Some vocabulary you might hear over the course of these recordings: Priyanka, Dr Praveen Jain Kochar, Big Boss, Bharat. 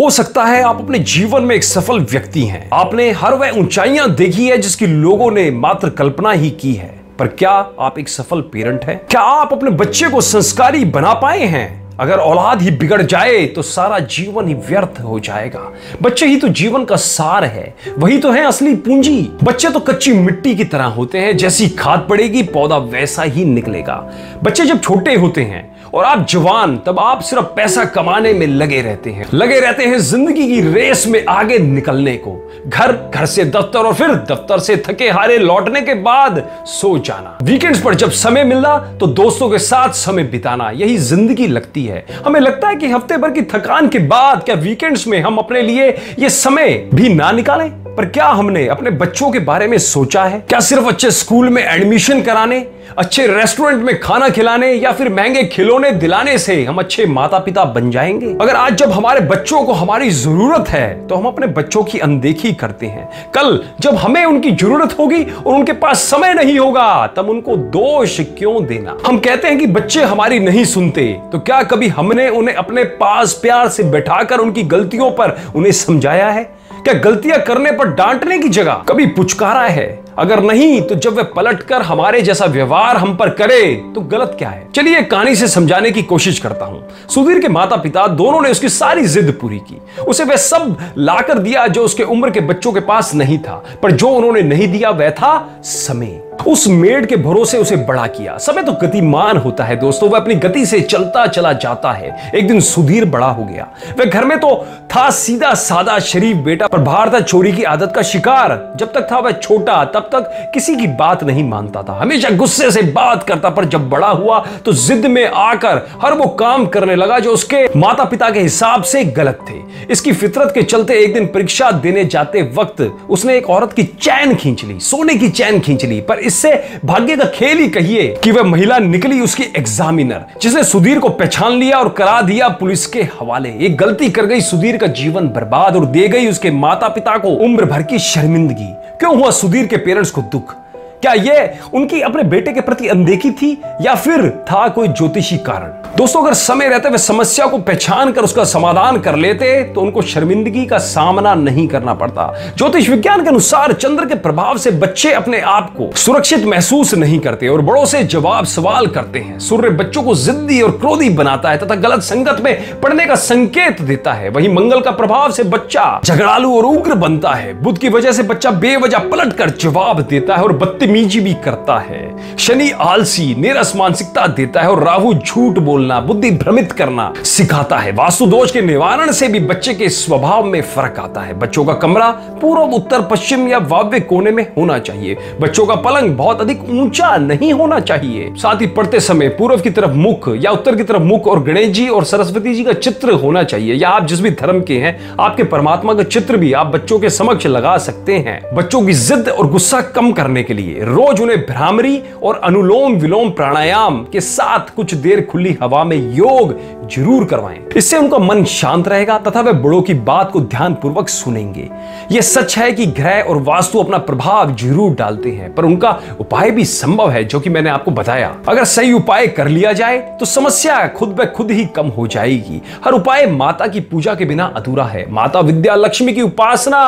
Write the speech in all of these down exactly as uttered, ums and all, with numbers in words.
हो सकता है आप अपने जीवन में एक सफल व्यक्ति हैं, आपने हर वह ऊंचाइयां देखी है जिसकी लोगों ने मात्र कल्पना ही की है, पर क्या आप एक सफल पेरेंट हैं? क्या आप अपने बच्चे को संस्कारी बना पाए हैं? अगर औलाद ही बिगड़ जाए तो सारा जीवन ही व्यर्थ हो जाएगा। बच्चे ही तो जीवन का सार है, वही तो है असली पूंजी। बच्चे तो कच्ची मिट्टी की तरह होते हैं, जैसी खाद पड़ेगी पौधा वैसा ही निकलेगा। बच्चे जब छोटे होते हैं और आप जवान, तब आप सिर्फ पैसा कमाने में लगे रहते हैं लगे रहते हैं जिंदगी की रेस में आगे निकलने को। घर घर से दफ्तर और फिर दफ्तर से थके हारे लौटने के बाद सो जाना। वीकेंड्स पर जब समय मिला तो दोस्तों के साथ समय बिताना, यही जिंदगी लगती है। हमें लगता है कि हफ्ते भर की थकान के बाद क्या वीकेंड्स में हम अपने लिए ये समय भी ना निकालें? पर क्या हमने अपने बच्चों के बारे में सोचा है? क्या सिर्फ अच्छे स्कूल में एडमिशन कराने, अच्छे रेस्टोरेंट में खाना खिलाने या फिर महंगे खिलौने दिलाने से हम अच्छे माता पिता बन जाएंगे? अगर आज जब हमारे बच्चों को हमारी जरूरत है तो हम अपने बच्चों की अनदेखी करते हैं। कल जब हमें उनकी जरूरत होगी और उनके पास समय नहीं होगा, तब उनको दोष क्यों देना? हम कहते हैं कि बच्चे हमारी नहीं सुनते, तो क्या कभी हमने उन्हें अपने पास प्यार से बैठाकर उनकी गलतियों पर उन्हें समझाया है? क्या गलतियां करने पर डांटने की जगह कभी पुचकारा है? अगर नहीं, तो जब वे पलटकर हमारे जैसा व्यवहार हम पर करे तो गलत क्या है? चलिए कहानी से समझाने की कोशिश करता हूं। सुधीर के माता पिता दोनों ने उसकी सारी जिद पूरी की। उसे वह सब लाकर दिया जो उसके उम्र के बच्चों के पास नहीं था, पर जो उन्होंने नहीं दिया वह था समय। उस मेड के भरोसे उसे बड़ा किया। समय तो गतिमान होता है दोस्तों, वह अपनी गति से चलता चला जाता है। एक दिन सुधीर बड़ा हो गया। वह घर में तो था सीधा सादा शरीफ बेटा, पर बाहर था चोरी की आदत का शिकार। जब तक था वह छोटा तब तक किसी की बात नहीं मानता था, हमेशा गुस्से से बात करता, पर जब बड़ा हुआ तो जिद में आकर हर वो काम करने लगा जो उसके माता पिता के हिसाब से गलत थे। इसकी फितरत के चलते एक दिन परीक्षा देने जाते वक्त उसने एक औरत की चैन खींच ली, सोने की चैन खींच ली। पर इससे भाग्य का खेल ही कहिए कि वह महिला निकली उसकी एग्जामिनर, जिसने सुधीर को पहचान लिया और करा दिया पुलिस के हवाले। एक गलती कर गई सुधीर का जीवन बर्बाद और दे गई उसके माता पिता को उम्र भर की शर्मिंदगी। क्यों हुआ सुधीर के पेरेंट्स को दुख? क्या यह उनकी अपने बेटे के प्रति अनदेखी थी या फिर था कोई ज्योतिषी कारण? दोस्तों, अगर समय रहते वे समस्या को पहचान कर उसका समाधान कर लेते तो उनको शर्मिंदगी का सामना नहीं करना पड़ता। ज्योतिष विज्ञान के अनुसार चंद्र के प्रभाव से बच्चे अपने आप को सुरक्षित महसूस नहीं करते और बड़ों से जवाब सवाल करते हैं। सूर्य बच्चों को जिद्दी और क्रोधी बनाता है तथा गलत संगत में पड़ने का संकेत देता है। वहीं मंगल का प्रभाव से बच्चा झगड़ालू और उग्र बनता है। बुध की वजह से बच्चा बेवजह पलट कर जवाब देता है और बत्ती मीजी भी करता है। शनि आलसी नीरस मानसिकता देता है और राहु झूठ बोलना, बुद्धि भ्रमित करना सिखाता है। वास्तु दोष के निवारण से भी बच्चे के स्वभाव में फर्क आता है। बच्चों का कमरा पूर्व, उत्तर, पश्चिम या वाव्य कोने में होना चाहिए। बच्चों का पलंग बहुत अधिक ऊंचा नहीं होना चाहिए। साथ ही पढ़ते समय पूर्व की तरफ मुख या उत्तर की तरफ मुख और गणेश जी और सरस्वती जी का चित्र होना चाहिए, या आप जिस भी धर्म के हैं आपके परमात्मा का चित्र भी आप बच्चों के समक्ष लगा सकते हैं। बच्चों की जिद और गुस्सा कम करने के लिए रोज उन्हें भ्रामरी और अनुलोम विलोम प्राणायाम के साथ कुछ देर खुली हवा में योग जरूर करवाएं। इससे उनका मन शांत रहेगा तथा वे बड़ों की बात को ध्यानपूर्वक सुनेंगे। यह सच है कि ग्रह और वास्तु अपना प्रभाव जरूर डालते हैं, पर उनका उपाय भी संभव है जो कि मैंने आपको बताया। अगर सही उपाय कर लिया जाए तो समस्या खुद ब खुद ही कम हो जाएगी। हर उपाय माता की पूजा के बिना अधूरा है। माता विद्या लक्ष्मी की उपासना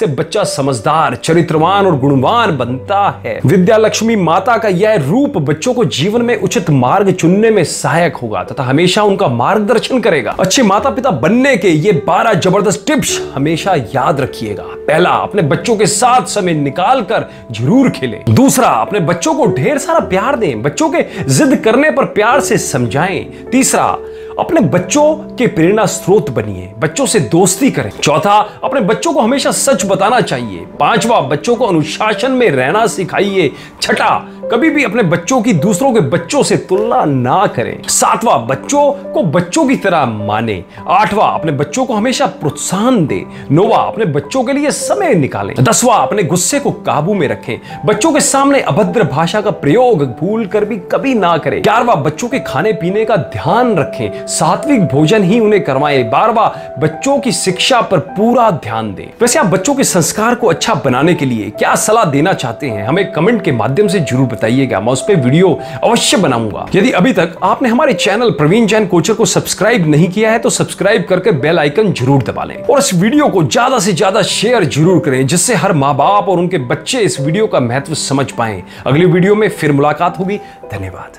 से बच्चा समझदार, चरित्रवान और गुणवान बनता है। विद्या लक्ष्मी माता का यह रूप बच्चों को जीवन में उचित मार्ग चुनने में सहायक होगा तथा हमेशा उनका मार्गदर्शन करेगा। अच्छे माता पिता बनने के ये बारह जबरदस्त टिप्स हमेशा याद रखिएगा। पहला, अपने बच्चों के साथ समय निकाल कर जरूर खेलें। दूसरा, अपने बच्चों को ढेर सारा प्यार दें। बच्चों के जिद करने पर प्यार से समझाएं। तीसरा, अपने बच्चों के प्रेरणा स्रोत बनिए, बच्चों से दोस्ती करें। चौथा, अपने बच्चों को हमेशा सच बताना चाहिए। पांचवा, बच्चों को अनुशासन में रहना सिखाइए। छठा, कभी भी अपने बच्चों की दूसरों के बच्चों से तुलना ना करें। सातवां, बच्चों को बच्चों की तरह माने। आठवां, अपने बच्चों को हमेशा प्रोत्साहन दे। नौवां, अपने बच्चों के लिए समय निकालें। दसवां, अपने गुस्से को काबू में रखें। बच्चों के सामने अभद्र भाषा का प्रयोग भूल कर भी कभी ना करें। ग्यारहवां, बच्चों के खाने पीने का ध्यान रखें। सात्विक भोजन ही उन्हें करवाएं। बार बार बच्चों की शिक्षा पर पूरा ध्यान दें। वैसे आप बच्चों के संस्कार को अच्छा बनाने के लिए क्या सलाह देना चाहते हैं, हमें कमेंट के माध्यम से जरूर बताइएगा। मैं उस पर वीडियो अवश्य बनाऊंगा। यदि अभी तक आपने हमारे चैनल प्रवीण जैन कोचर को सब्सक्राइब नहीं किया है तो सब्सक्राइब करके बेल आइकन जरूर दबा लें और इस वीडियो को ज्यादा से ज्यादा शेयर जरूर करें, जिससे हर माँ बाप और उनके बच्चे इस वीडियो का महत्व समझ पाएं। अगली वीडियो में फिर मुलाकात होगी। धन्यवाद।